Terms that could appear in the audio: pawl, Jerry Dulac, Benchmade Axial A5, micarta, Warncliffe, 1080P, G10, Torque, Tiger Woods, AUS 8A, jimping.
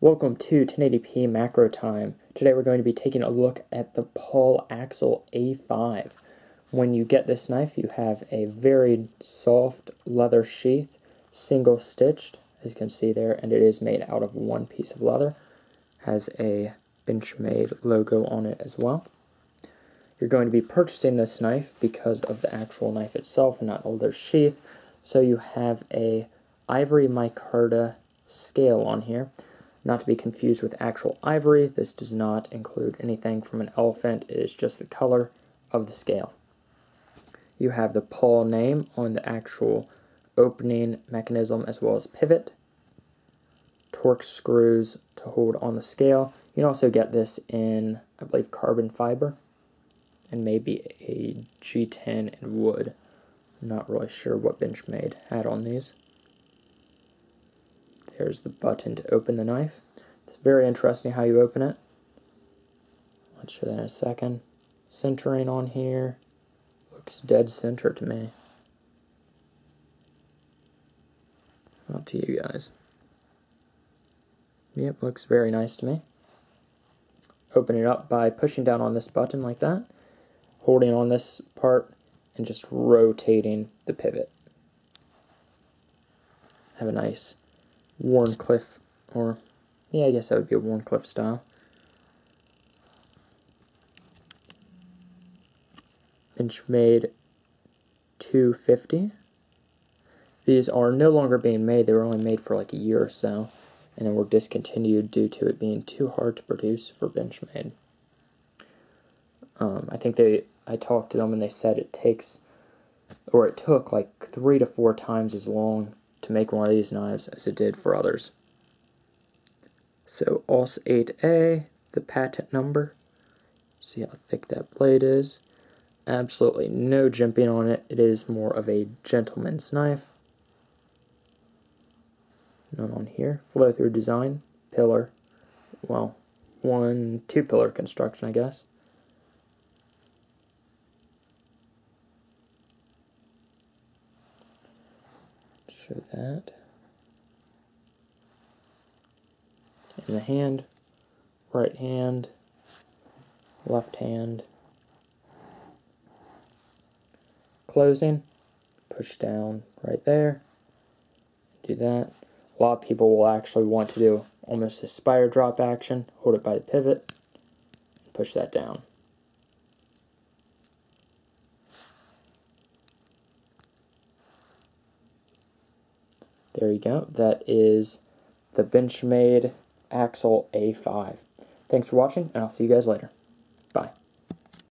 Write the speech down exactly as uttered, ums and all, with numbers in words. Welcome to ten eighty p Macro Time. Today we're going to be taking a look at the pawl Axial A five. When you get this knife, you have a very soft leather sheath, single stitched, as you can see there, and it is made out of one piece of leather. Has a Benchmade logo on it as well. You're going to be purchasing this knife because of the actual knife itself and not leather sheath. So you have a ivory micarta scale on here. Not to be confused with actual ivory, this does not include anything from an elephant, it is just the color of the scale. You have the pawl name on the actual opening mechanism as well as pivot. Torque screws to hold on the scale. You can also get this in, I believe, carbon fiber and maybe a G ten in wood. I'm not really sure what Benchmade had on these. Here's the button to open the knife. It's very interesting how you open it. I'll show that in a second. Centering on here. Looks dead center to me. Not to you guys. Yep, looks very nice to me. Open it up by pushing down on this button like that, holding on this part, and just rotating the pivot. Have a nice Warncliffe, or yeah, I guess that would be a Warncliffe style. Benchmade two fifty. These are no longer being made, they were only made for like a year or so, and then were discontinued due to it being too hard to produce for Benchmade. Um, I think they, I talked to them and they said it takes, or it took like three to four times as long to make one of these knives as it did for others. So A U S eight A, the patent number. See how thick that blade is. Absolutely no jimping on it. It is more of a gentleman's knife. None on here. Flow through design. Pillar. Well, one, two pillar construction, I guess. Show that. In the hand, right hand, left hand. Closing, push down right there. Do that. A lot of people will actually want to do almost a spider drop action, hold it by the pivot, and push that down. There you go. That is the Benchmade Axial A five. Thanks for watching, and I'll see you guys later. Bye.